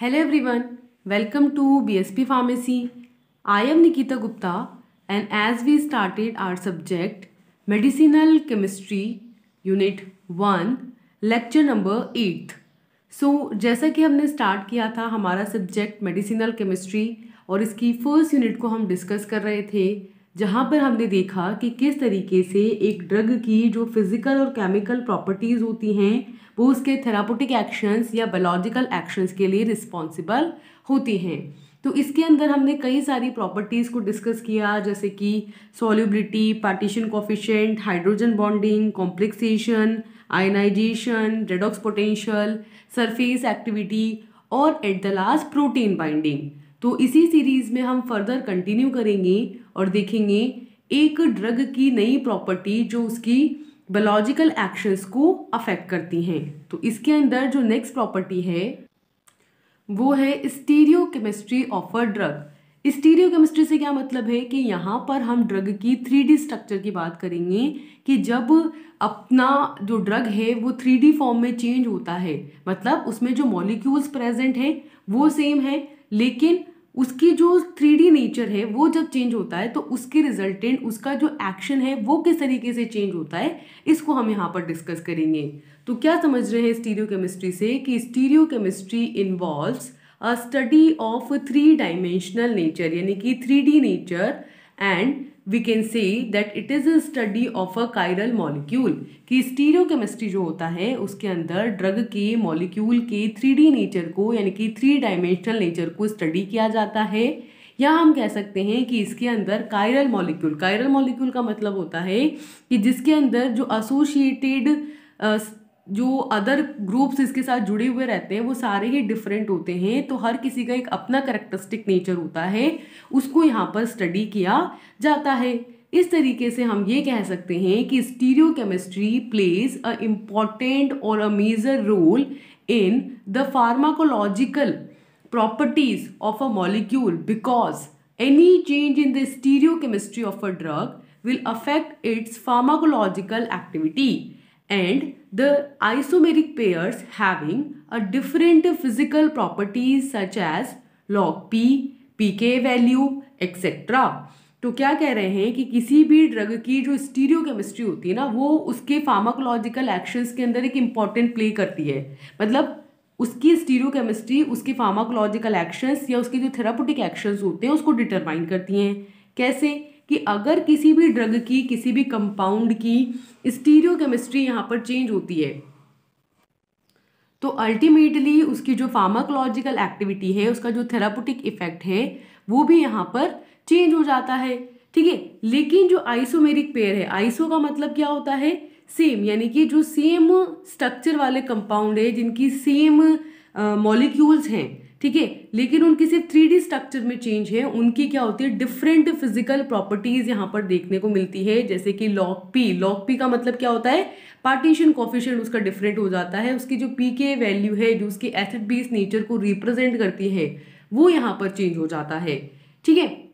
Hello everyone, welcome to BSP pharmacy. I am Nikita Gupta and as we started our subject medicinal chemistry unit 1 lecture number 8। So जैसा कि हमने start किया था हमारा subject medicinal chemistry और इसकी फर्स्ट यूनिट को हम डिस्कस कर रहे थे, जहाँ पर हमने देखा कि किस तरीके से एक ड्रग की जो फिज़िकल और केमिकल प्रॉपर्टीज़ होती हैं वो उसके थेराप्यूटिक एक्शंस या बायोलॉजिकल एक्शंस के लिए रिस्पॉन्सिबल होती हैं। तो इसके अंदर हमने कई सारी प्रॉपर्टीज़ को डिस्कस किया, जैसे कि solubility, partition coefficient, hydrogen bonding, complexation, ionization, redox potential, surface activity और at the last protein binding. तो इसी सीरीज़ में हम फर्दर कंटिन्यू करेंगे और देखेंगे एक ड्रग की नई प्रॉपर्टी जो उसकी बायोलॉजिकल एक्शंस को अफेक्ट करती हैं। तो इसके अंदर जो नेक्स्ट प्रॉपर्टी है वो है stereochemistry of a drug. Stereochemistry से क्या मतलब है कि यहाँ पर हम ड्रग की 3D स्ट्रक्चर की बात करेंगे कि जब अपना जो ड्रग है वो 3D फॉर्म में चेंज होता है, मतलब उसमें जो मॉलिक्यूल्स प्रेजेंट हैं वो सेम है लेकिन उसकी जो 3D नेचर है वो जब चेंज होता है तो उसके रिजल्टेंट उसका जो एक्शन है वो किस तरीके से चेंज होता है, इसको हम यहाँ पर डिस्कस करेंगे। तो क्या समझ रहे हैं स्टीरियोकेमिस्ट्री से कि stereochemistry involves a study of 3 dimensional nature, यानी कि 3D nature, and we can say that it is a study of a chiral molecule. कि स्टीरियोकेमिस्ट्री जो होता है उसके अंदर ड्रग के मॉलिक्यूल के 3D नेचर को, यानी कि 3 डायमेंशनल नेचर को स्टडी किया जाता है, या हम कह सकते हैं कि इसके अंदर कायरल मॉलिक्यूल का मतलब होता है कि जिसके अंदर जो एसोसिएटेड जो अदर ग्रुप्स इसके साथ जुड़े हुए रहते हैं वो सारे ही डिफरेंट होते हैं, तो हर किसी का एक अपना कैरेक्टरिस्टिक नेचर होता है, उसको यहाँ पर स्टडी किया जाता है। इस तरीके से हम ये कह सकते हैं कि स्टीरियोकेमिस्ट्री प्लेज अ इम्पॉर्टेंट और a major role in the pharmacological properties of a molecule because any change in the stereochemistry of a drug will affect its pharmacological activity and the isomeric pairs having a different physical properties such as log p, pk value, etc. तो क्या कह रहे हैं कि किसी भी drug की जो स्टीरियोकेमिस्ट्री होती है ना वो उसके फार्माकोलॉजिकल एक्शंस के अंदर एक इम्पॉर्टेंट प्ले करती है, मतलब उसकी स्टीरियोकेमिस्ट्री उसके फार्माकोलॉजिकल एक्शंस या उसके जो थेराप्यूटिक एक्शंस होते हैं उसको डिटरमाइन करती हैं। कैसे कि अगर किसी भी ड्रग की, किसी भी कंपाउंड की स्टीरियोकेमिस्ट्री यहाँ पर चेंज होती है तो अल्टीमेटली उसकी जो फार्माकोलॉजिकल एक्टिविटी है, उसका जो थेराप्यूटिक इफेक्ट है वो भी यहाँ पर चेंज हो जाता है, ठीक है। लेकिन जो आइसोमेरिक पेयर है, आइसो का मतलब क्या होता है सेम, यानी कि जो सेम स्ट्रक्चर वाले कंपाउंड है जिनकी सेम मॉलिक्यूल्स हैं, ठीक है, लेकिन उनकी सिर्फ 3D स्ट्रक्चर में चेंज है, उनकी क्या होती है डिफरेंट फिजिकल प्रॉपर्टीज़ यहाँ पर देखने को मिलती है। जैसे कि लॉग पी का मतलब क्या होता है, पार्टीशन कोफिशिएंट उसका डिफरेंट हो जाता है, उसकी जो पीके वैल्यू है जो उसके एसिड बेस नेचर को रिप्रेजेंट करती है वो यहाँ पर चेंज हो जाता है, ठीक है।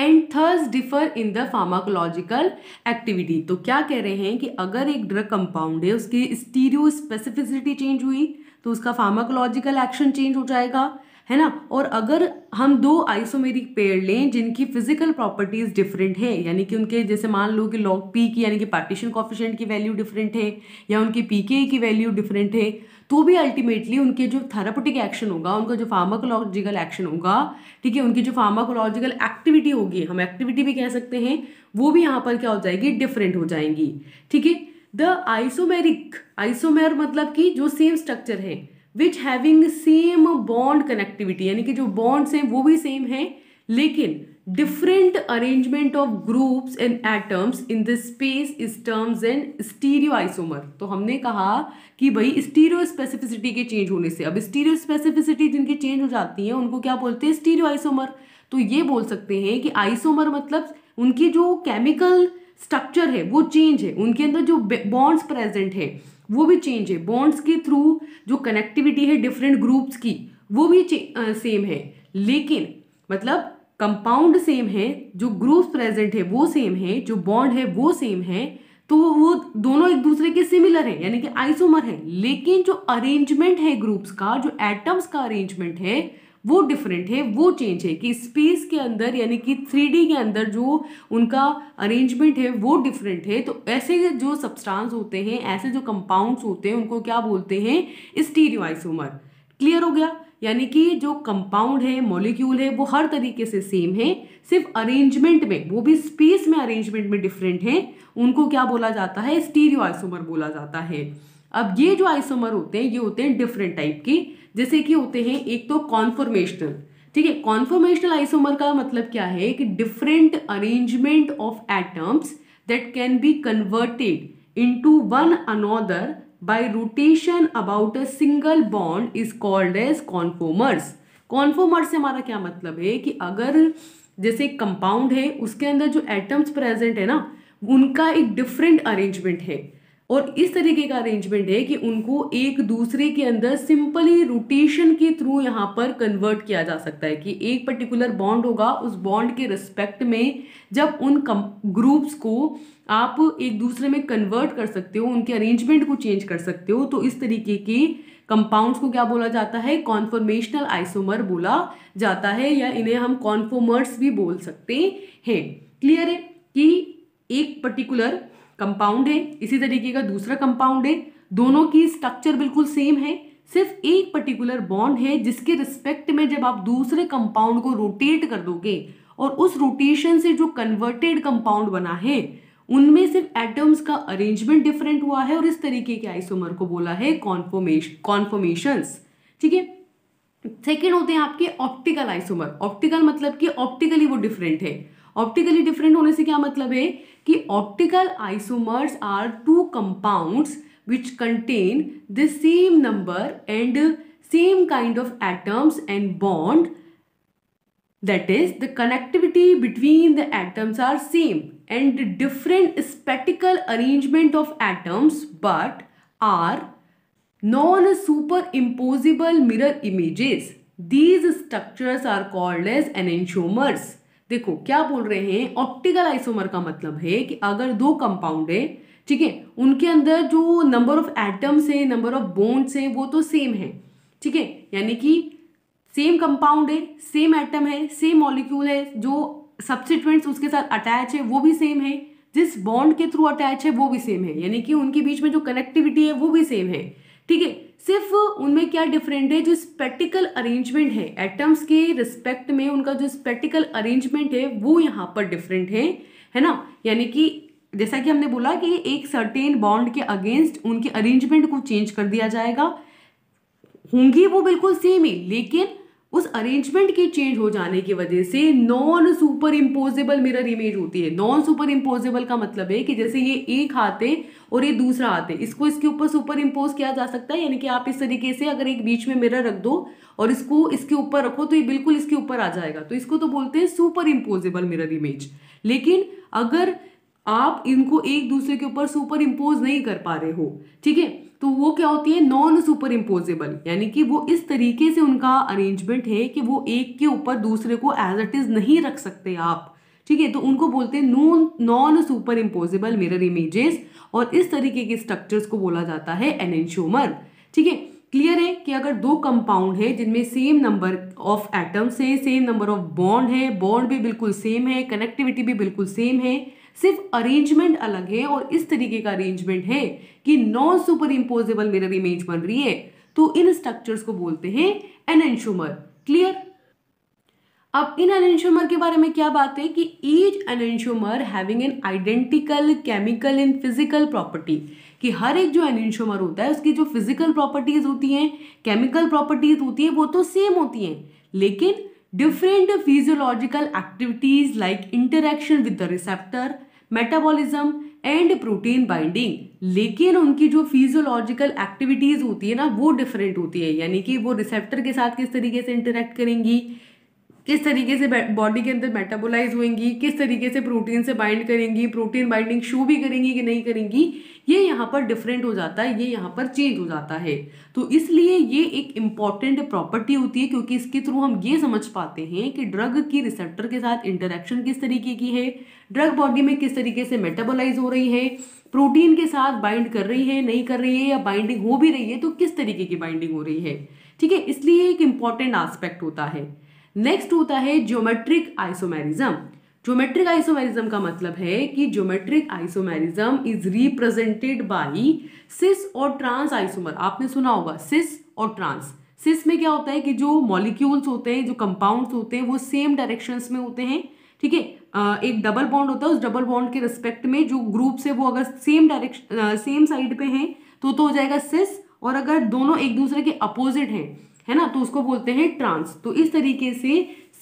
And theirs differ in the pharmacological activity. तो क्या कह रहे हैं कि अगर एक ड्रग कंपाउंड है उसकी स्टीरियो स्पेसिफिसिटी चेंज हुई तो उसका फार्माकोलॉजिकल एक्शन चेंज हो जाएगा, है ना। और अगर हम 2 आइसोमेरिक पेयर लें जिनकी फिजिकल प्रॉपर्टीज़ डिफरेंट है, यानी कि उनके जैसे मान लो कि लॉग पी की यानी कि पार्टीशन कोफिशिएंट की वैल्यू डिफरेंट है या उनकी पीके की वैल्यू डिफरेंट है, तो भी अल्टीमेटली उनके जो थेराप्यूटिक एक्शन होगा, उनका जो फार्माकोलॉजिकल एक्शन होगा, ठीक है, उनकी जो फार्माकोलॉजिकल एक्टिविटी होगी, हम एक्टिविटी भी कह सकते हैं, वो भी यहाँ पर क्या हो जाएगी डिफरेंट हो जाएंगी, ठीक है। द आइसोमेरिक, आइसोमेर मतलब कि जो सेम स्ट्रक्चर है, which having same bond connectivity, यानी कि जो बॉन्ड्स हैं वो भी सेम हैं लेकिन different arrangement of groups and atoms in the space is terms and stereo isomer. तो हमने कहा कि भाई स्टीरियो स्पेसिफिसिटी के चेंज होने से, अब स्टीरियो स्पेसिफिसिटी जिनकी चेंज हो जाती है उनको क्या बोलते हैं स्टीरियो आइसोमर। तो ये बोल सकते हैं कि आइसोमर मतलब उनकी जो केमिकल स्ट्रक्चर है वो चेंज है, उनके अंदर जो बॉन्ड्स प्रेजेंट है वो भी चेंज है, बॉन्ड्स के थ्रू जो कनेक्टिविटी है डिफरेंट ग्रुप्स की वो भी सेम है, लेकिन मतलब कंपाउंड सेम है, जो ग्रुप्स प्रेजेंट है वो सेम है, जो बॉन्ड है वो सेम है, तो वो दोनों एक दूसरे के सिमिलर है यानी कि आइसोमर है, लेकिन जो अरेंजमेंट है ग्रुप्स का, जो एटम्स का अरेंजमेंट है वो डिफरेंट है, वो चेंज है कि स्पेस के अंदर यानी कि 3D के अंदर जो उनका अरेंजमेंट है वो डिफरेंट है। तो ऐसे जो सब्सटेंस होते हैं, ऐसे जो कंपाउंड्स होते हैं उनको क्या बोलते हैं, स्टीरियो आइसोमर। क्लियर हो गया, यानी कि जो कंपाउंड है, मॉलिक्यूल है वो हर तरीके से सेम है, सिर्फ अरेंजमेंट में, वो भी स्पेस में अरेंजमेंट में डिफरेंट है, उनको क्या बोला जाता है, स्टीरियो आइसोमर बोला जाता है। अब ये जो आइसोमर होते हैं ये होते हैं डिफरेंट टाइप के, जैसे कि होते हैं एक तो कॉन्फॉर्मेशनल, ठीक है। कॉन्फॉर्मेशनल आइसोमर का मतलब क्या है कि different arrangement of atoms that can be converted into one another by rotation about a single bond is called as conformers. Conformers से हमारा क्या मतलब है कि अगर जैसे कंपाउंड है उसके अंदर जो एटम्स प्रेजेंट है ना उनका एक डिफरेंट अरेंजमेंट है, और इस तरीके का अरेंजमेंट है कि उनको एक दूसरे के अंदर सिंपली रोटेशन के थ्रू यहाँ पर कन्वर्ट किया जा सकता है कि एक पर्टिकुलर बॉन्ड होगा, उस बॉन्ड के रिस्पेक्ट में जब उन ग्रुप्स को आप एक दूसरे में कन्वर्ट कर सकते हो, उनके अरेंजमेंट को चेंज कर सकते हो, तो इस तरीके के कंपाउंड्स को क्या बोला जाता है, कॉन्फॉर्मेशनल आइसोमर बोला जाता है, या इन्हें हम कॉन्फॉर्मर्स भी बोल सकते हैं। क्लियर है कि एक पर्टिकुलर कंपाउंड है, इसी तरीके का दूसरा कंपाउंड है, दोनों की स्ट्रक्चर बिल्कुल सेम है, सिर्फ एक पर्टिकुलर बॉन्ड है जिसके रिस्पेक्ट में जब आप दूसरे कंपाउंड को रोटेट कर दोगे और उस रोटेशन से जो कन्वर्टेड कंपाउंड बना है उनमें सिर्फ एटम्स का अरेंजमेंट डिफरेंट हुआ है, और इस तरीके के आइसोमर को बोला है कॉन्फॉर्मेशंस, ठीक है। सेकेंड होते हैं आपके ऑप्टिकल आइसोमर। ऑप्टिकल मतलब कि ऑप्टिकली वो डिफरेंट है। ऑप्टिकली डिफरेंट होने से क्या मतलब है कि optical isomers are two compounds which contain the same number and same kind of atoms and bond, that is the connectivity between the atoms are same and different spatial arrangement of atoms but are non super imposable mirror images, these structures are called as enantiomers. देखो क्या बोल रहे हैं, optical isomer का मतलब है कि अगर दो कंपाउंड है, ठीक है, उनके अंदर जो नंबर ऑफ एटम्स है, नंबर ऑफ बॉन्ड्स हैं वो तो सेम है, ठीक है, यानी कि सेम कंपाउंड है, सेम एटम है, सेम मॉलिक्यूल है, जो सब्स्टिट्यूएंट्स उसके साथ अटैच है वो भी सेम है, जिस बॉन्ड के थ्रू अटैच है वो भी सेम है, यानी कि उनके बीच में जो कनेक्टिविटी है वो भी सेम है, ठीक है। सिर्फ उनमें क्या डिफरेंट है, जो स्पेटिकल अरेंजमेंट है एटम्स के रिस्पेक्ट में, उनका जो स्पेटिकल अरेंजमेंट है वो यहाँ पर डिफरेंट है ना, यानी कि जैसा कि हमने बोला कि एक सर्टेन बॉन्ड के अगेंस्ट उनके अरेंजमेंट को चेंज कर दिया जाएगा, होंगी वो बिल्कुल सेम ही, लेकिन उस अरेंजमेंट के चेंज हो जाने की वजह से non super imposable mirror image होती है। नॉन सुपर इम्पोजेबल का मतलब है कि जैसे ये एक हाथ है और ये दूसरा हाथ है, इसको इसके ऊपर सुपर इम्पोज किया जा सकता है, यानी कि आप इस तरीके से अगर एक बीच में मिरर रख दो और इसको इसके ऊपर रखो तो ये बिल्कुल इसके ऊपर आ जाएगा, तो इसको तो बोलते हैं सुपर इम्पोजेबल मिरर इमेज। लेकिन अगर आप इनको एक दूसरे के ऊपर सुपर इम्पोज नहीं कर पा रहे हो, ठीक है, तो वो क्या होती है, नॉन सुपर इम्पोजेबल, यानी कि वो इस तरीके से उनका अरेंजमेंट है कि वो एक के ऊपर दूसरे को एज इट इज नहीं रख सकते आप, ठीक है, तो उनको बोलते हैं non super imposable mirror images, और इस तरीके के स्ट्रक्चर्स को बोला जाता है एनेंशियोमर, ठीक है। क्लियर है कि अगर दो कंपाउंड है जिनमें सेम नंबर ऑफ एटम्स है, सेम नंबर ऑफ बॉन्ड है, बॉन्ड भी बिल्कुल सेम है, कनेक्टिविटी भी बिल्कुल सेम है, सिर्फ अरेंजमेंट अलग है, और इस तरीके का अरेंजमेंट है कि non super imposable mirror image बन रही है, तो इन स्ट्रक्चर्स को बोलते हैं एनेंशियोमर। क्लियर। अब इन एनेंशियोमर के बारे में क्या बात है कि each enantiomer having an identical chemical and physical property, कि हर एक जो एनेंशियोमर होता है उसकी जो फिजिकल प्रॉपर्टीज होती हैं, केमिकल प्रॉपर्टीज होती है वो तो सेम होती हैं, लेकिन different physiological activities like interaction with the receptor, metabolism and protein binding, लेकिन उनकी जो फिजियोलॉजिकल एक्टिविटीज होती है ना वो डिफरेंट होती है, यानी कि वो रिसेप्टर के साथ किस तरीके से इंटरेक्ट करेंगी, किस तरीके से बॉडी के अंदर मेटाबोलाइज होंगी, किस तरीके से प्रोटीन से बाइंड करेंगी, प्रोटीन बाइंडिंग शो भी करेंगी कि नहीं करेंगी, ये यहाँ पर डिफरेंट हो जाता है, ये यहाँ पर चेंज हो जाता है। तो इसलिए ये एक इम्पॉर्टेंट प्रॉपर्टी होती है क्योंकि इसके थ्रू हम ये समझ पाते हैं कि ड्रग की रिसेप्टर के साथ इंटरेक्शन किस तरीके की है, ड्रग बॉडी में किस तरीके से मेटाबोलाइज हो रही है, प्रोटीन के साथ बाइंड कर रही है नहीं कर रही है, या बाइंडिंग हो भी रही है तो किस तरीके की बाइंडिंग हो रही है। ठीक है, इसलिए एक इम्पॉर्टेंट आस्पेक्ट होता है। नेक्स्ट होता है ज्योमेट्रिक आइसोमेरिज्म। ज्योमेट्रिक आइसोमेरिज्म का मतलब है कि geometric isomerism is represented by cis और ट्रांस आइसोमर। आपने सुना होगा सिस और ट्रांस। सिस में क्या होता है कि जो मॉलिक्यूल्स होते हैं, जो कंपाउंड्स होते हैं, वो सेम डायरेक्शंस में होते हैं। ठीक है, एक डबल बॉन्ड होता है, उस डबल बॉन्ड के रिस्पेक्ट में जो ग्रुप्स है वो अगर सेम डायरेक्शन सेम साइड पे हैं तो हो जाएगा सिस, और अगर दोनों एक दूसरे के अपोजिट हैं, है ना, तो उसको बोलते हैं ट्रांस। तो इस तरीके से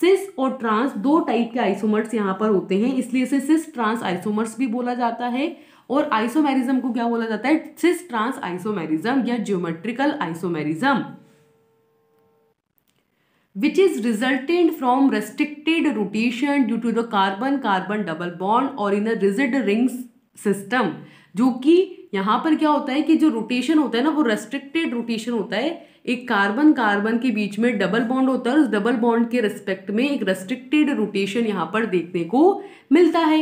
सिस और ट्रांस दो टाइप के आइसोमर्स यहाँ पर होते हैं, इसलिए इसे सिस ट्रांस आइसोमर्स भी बोला जाता है। और आइसोमेरिज्म को क्या बोला जाता है, सिस ट्रांस आइसोमेरिज्म या geometrical isomerism, which is resultant from restricted rotation due to the carbon-carbon double bond or in a rigid rings system। जो कि यहाँ पर क्या होता है कि जो रोटेशन होता है ना, वो रेस्ट्रिक्टेड रोटेशन होता है। एक कार्बन कार्बन के बीच में डबल बॉन्ड होता है, उस डबल बॉन्ड के रिस्पेक्ट में एक रेस्ट्रिक्टेड रोटेशन यहाँ पर देखने को मिलता है,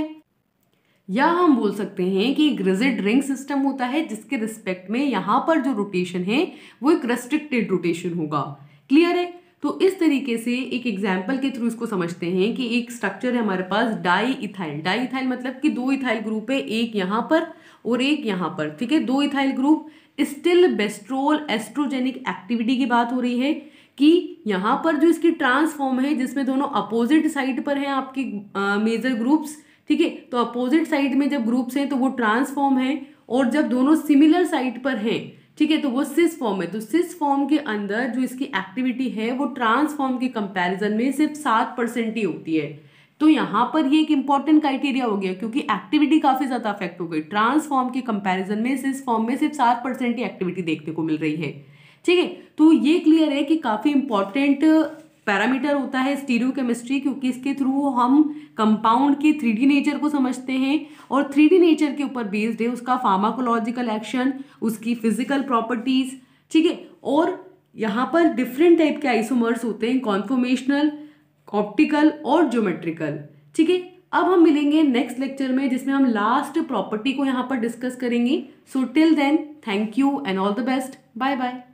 या हम बोल सकते हैं कि एक रिजिड रिंग सिस्टम होता है जिसके रिस्पेक्ट में यहाँ पर जो रोटेशन है वो एक रेस्ट्रिक्टेड रोटेशन होगा। क्लियर है? तो इस तरीके से एक एग्जाम्पल के थ्रू इसको समझते हैं कि एक स्ट्रक्चर है हमारे पास डाई इथाइल मतलब कि दो इथाइल ग्रुप है, एक यहाँ पर और एक यहाँ पर। ठीक है, दो इथाइल ग्रुप। स्टिलबेस्ट्रोल एस्ट्रोजेनिक एक्टिविटी की बात हो रही है कि यहाँ पर जो इसकी ट्रांसफॉर्म है जिसमें दोनों अपोजिट साइड पर हैं आपके मेजर ग्रुप्स। ठीक है, तो अपोजिट साइड में जब ग्रुप्स हैं तो वो ट्रांसफॉर्म है, और जब दोनों सिमिलर साइड पर हैं, ठीक है, तो वो सिस फॉर्म है। तो सिस फॉर्म के अंदर जो इसकी एक्टिविटी है वो ट्रांसफॉर्म के कंपैरिजन में सिर्फ 7% ही होती है। तो यहाँ पर ये एक इम्पॉर्टेंट क्राइटेरिया हो गया क्योंकि एक्टिविटी काफ़ी ज़्यादा अफेक्ट हो गई। ट्रांसफॉर्म के कंपैरिजन में सिस फॉर्म में सिर्फ 7% ही एक्टिविटी देखने को मिल रही है। ठीक है, तो ये क्लियर है कि काफ़ी इंपॉर्टेंट पैरामीटर होता है स्टीरियोकेमिस्ट्री, क्योंकि इसके थ्रू हम कंपाउंड के 3D नेचर को समझते हैं, और 3D नेचर के ऊपर बेस्ड है उसका फार्माकोलॉजिकल एक्शन, उसकी फिजिकल प्रॉपर्टीज। ठीक है, और यहाँ पर डिफरेंट टाइप के आइसोमर्स होते हैं, कॉन्फॉर्मेशनल, ऑप्टिकल और ज्योमेट्रिकल। ठीक है, अब हम मिलेंगे नेक्स्ट लेक्चर में जिसमें हम लास्ट प्रॉपर्टी को यहाँ पर डिस्कस करेंगे। So till then, thank you and all the best. Bye bye.